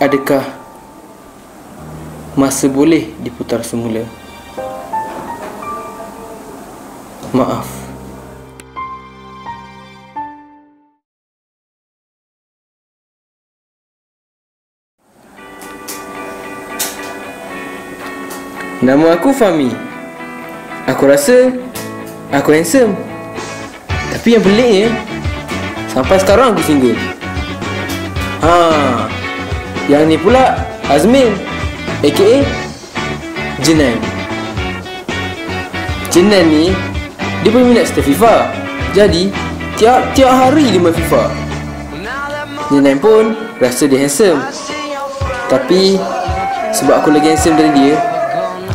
Adakah masa boleh diputar semula? Maaf. Nama aku Fahmi. Aku rasa aku handsome. Tapi yang peliknya, sampai sekarang aku single. Haa, yang ni pula Azmin aka Jinan. Jinan ni, dia peminat Steve FIFA. Jadi, tiap-tiap hari dia main FIFA. Jinan pun rasa dia handsome. Tapi, sebab aku lagi handsome dari dia,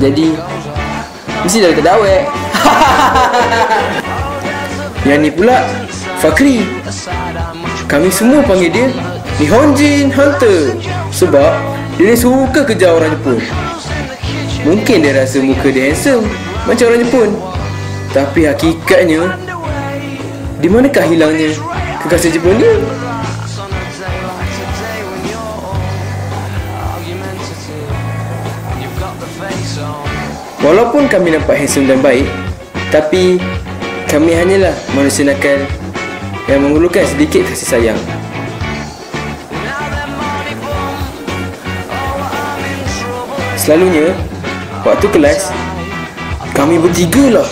jadi mesti dah kena awet. Yang ni pula Fakri. Kami semua panggil dia Nihonjin Hunter sebab dia ni suka kejar orang Jepun. Mungkin dia rasa muka dia handsome macam orang Jepun, tapi hakikatnya, di manakah hilangnya kekasih Jepun dia? Walaupun kami nampak handsome dan baik, tapi kami hanyalah manusia nakal yang memerlukan sedikit kasih sayang. Selalunya, waktu kelas, kami bertiga lah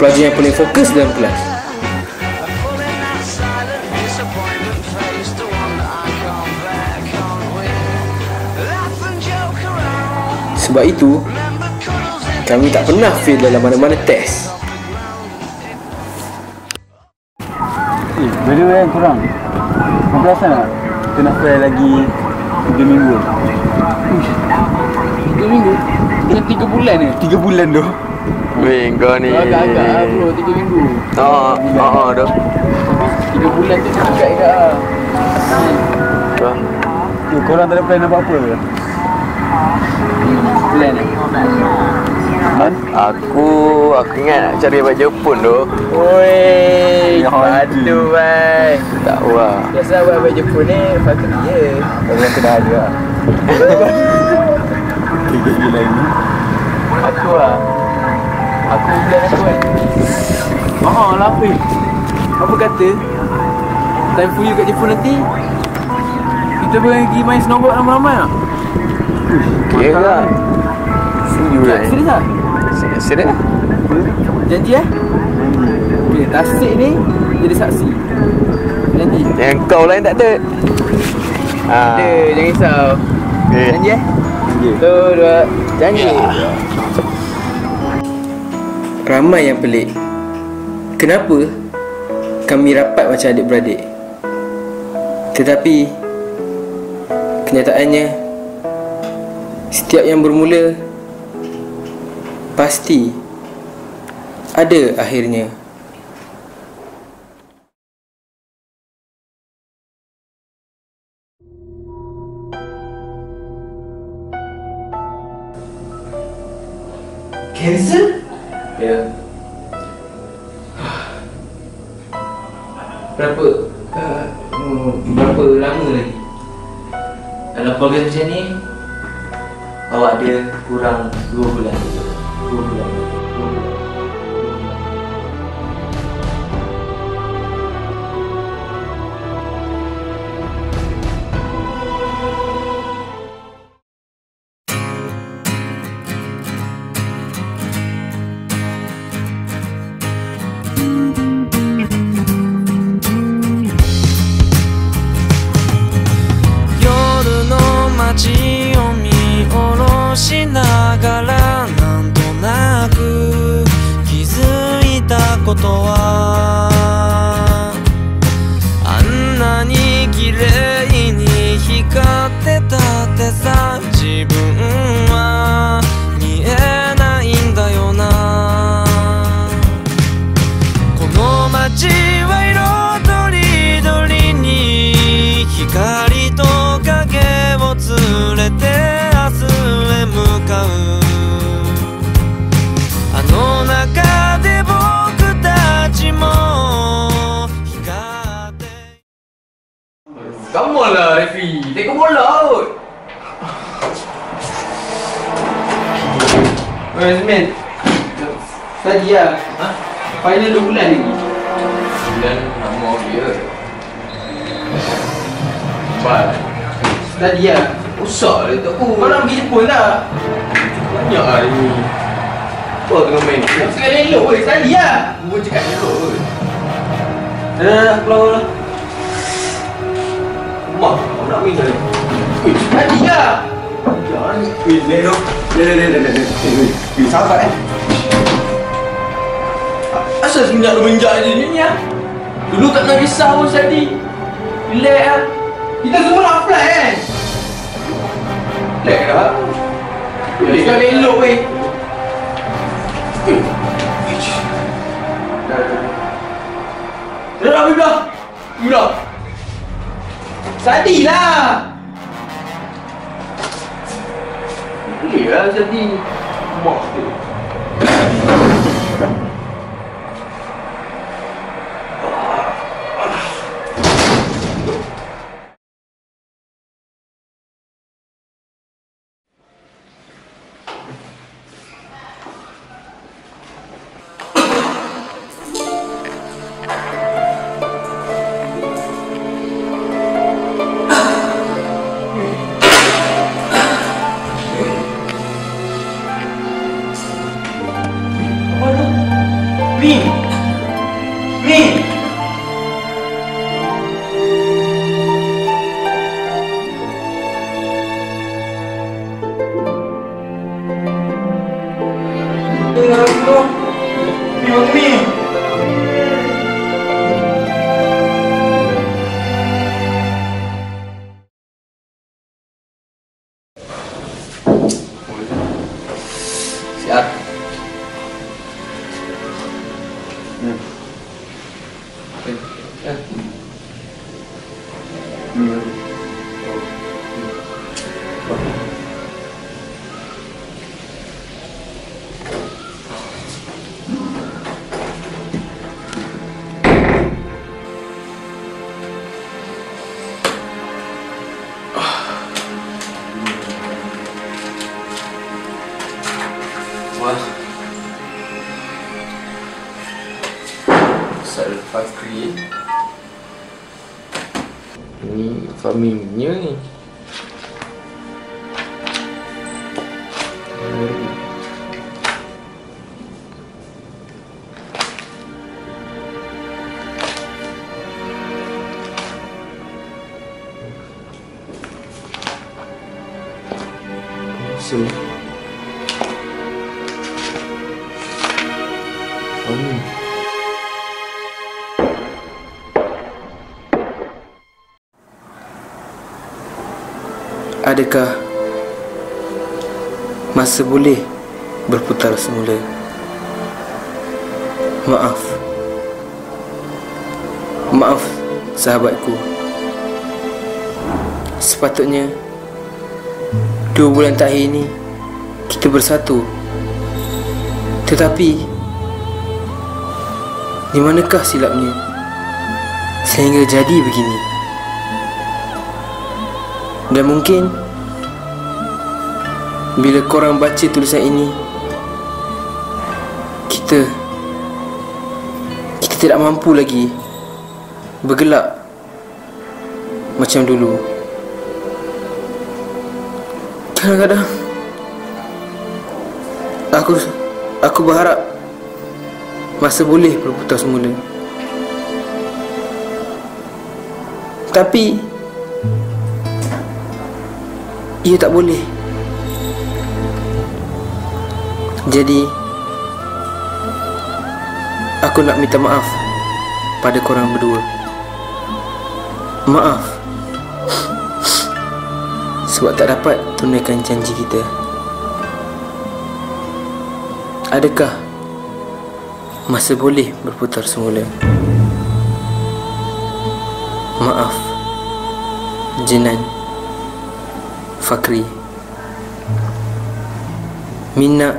pelajar yang paling fokus dalam kelas. Sebab itu, kami tak pernah fail dalam mana-mana test. Berdua yang kurang. Berasa tak? Kita nak fail lagi 3 minggu. 3 minggu? Kita 3 bulan ni? 3 bulan tu. Weh, kau ni agak-agak lah bro, 3 minggu. Haa dah 3 bulan tu cakap agak lah. Korang tak ada plan apa-apa ke? Plan ni? Aku ingat nak cari baju Jepun tu. Oi, aduh bhai. Tak wah. Biasa baju Jepun ni patut je. Kalau kena ada. Gila lagi. Aku bulan aku kan. Apa? Apa kata? Time for you kat Jepun nanti. Kita pergi main snowboard ramai-ramai ah. Okey lah. Serius tak? Serius lah. Janji eh? Okay, Tasik ni jadi saksi. Janji. Yang kau lain tak ada. Ada, jangan risau. Janji eh? Janji. 1, 2, janji. Ramai yang pelik. Kenapa kami rapat macam adik-beradik? Tetapi kenyataannya, setiap yang bermula pasti ada akhirnya. Cancel? Ya. Berapa lama lagi? Kalau program macam ni, awak ada kurang 2 bulan. Come on lah, Refi. Tengok bola kot. Azmin. Tadi lah. Ha? Final 2 bulan lagi. Bulan nak mau dia. Cepat. Tadi lah. Usah lah. Kau nak pergi Jepun tak? Banyak lah ni. Apa tengah main? Nak cakap elok ke? Tadi lah. Gua cakap elok ke? Dah keluar lah. Mak, kau nak main tadi? Weh, tadi lah. Weh, lelok. Weh, sahabat eh. Asal semenjak menjak je ni lah. Dulu tak nak risau pun tadi. Relax lah. Kita semua nak flat kan? Relax dah. Dia tak elok weh. Dah dah. Dah dah habis dah. Dah. Sadi lah. Boleh lah Sadi. Mak tu. Fakri ni Fahmi-nya ni adakah masa boleh berputar semula? Maaf. Maaf, sahabatku. Sepatutnya 2 bulan terakhir ini kita bersatu. Tetapi di manakah silapnya sehingga jadi begini? Dan mungkin bila korang baca tulisan ini, Kita tidak mampu lagi bergelak macam dulu. Kadang-kadang Aku berharap masa boleh berputar semula. Tapi ia tak boleh. Jadi aku nak minta maaf pada korang berdua. Maaf sebab tak dapat tunaikan janji kita. Adakah masa boleh berputar semula? Maaf, Jinan, Fakri, Minna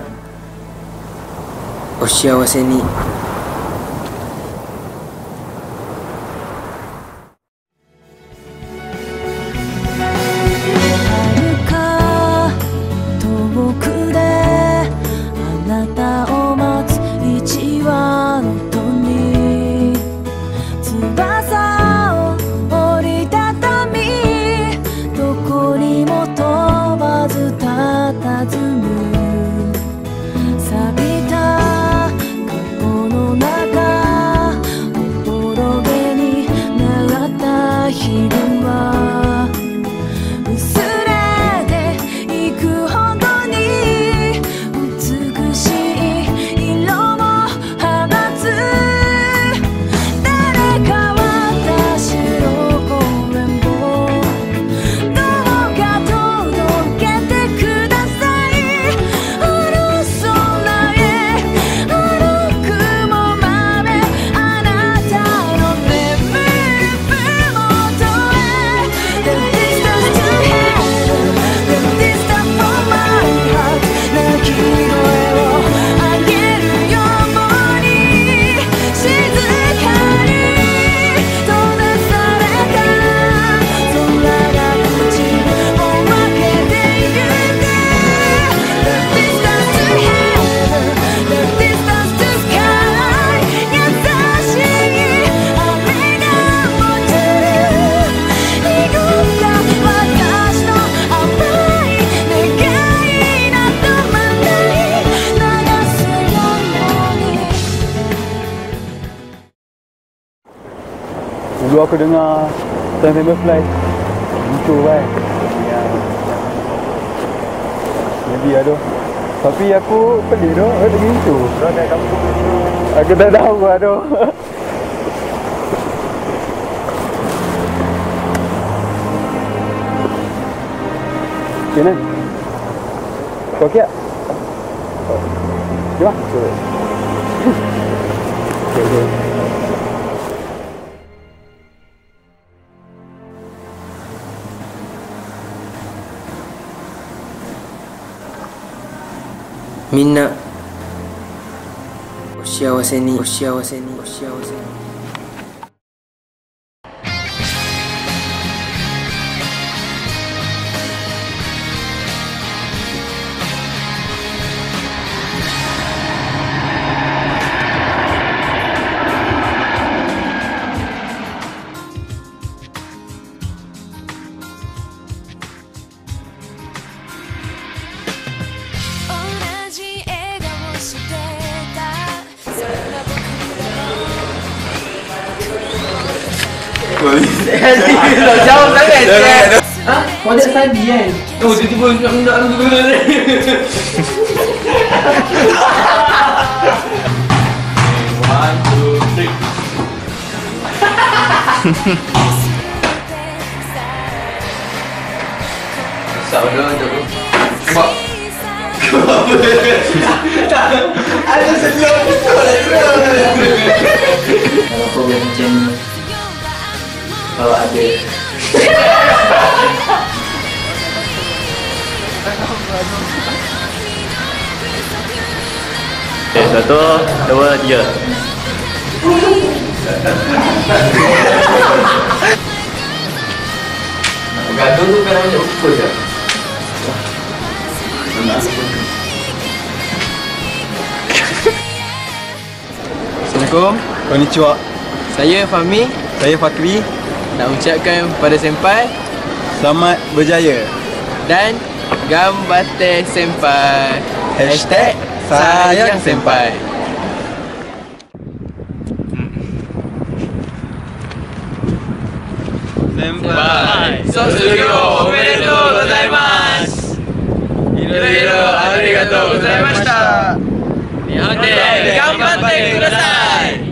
Oshia Waseni. Dulu aku dengar time member flight gitu kan. Ya. Maybe aduh. Tapi aku pelik doh ada gitu. Kau dah kampung dulu. Aku dah tahu aduh. Jinan. Kau okay? Oh. Jom lah. Okay. Minnaお幸せに Dah jauh sangat kan? Ha? Kau ada tadi kan? Oh, tiba-tiba nak mendak tu tu. One, two, three. Saudara jago. Kebab. Kebab. Ada senyum betul lah. Kalau kau macam kalau ada okay, 1, 2, 3 bergantung tu kan banyak ukur je Assalamualaikum, konnichiwa. Saya Fahmi. Saya Fakri. Nak ucapkan kepada senpai selamat berjaya dan gambatte senpai #sayangsenpai. Senpai Sosuyo omedetou gozaimasu. Iroiro arigatou gozaimashita. Nihon de gambatte kudasai.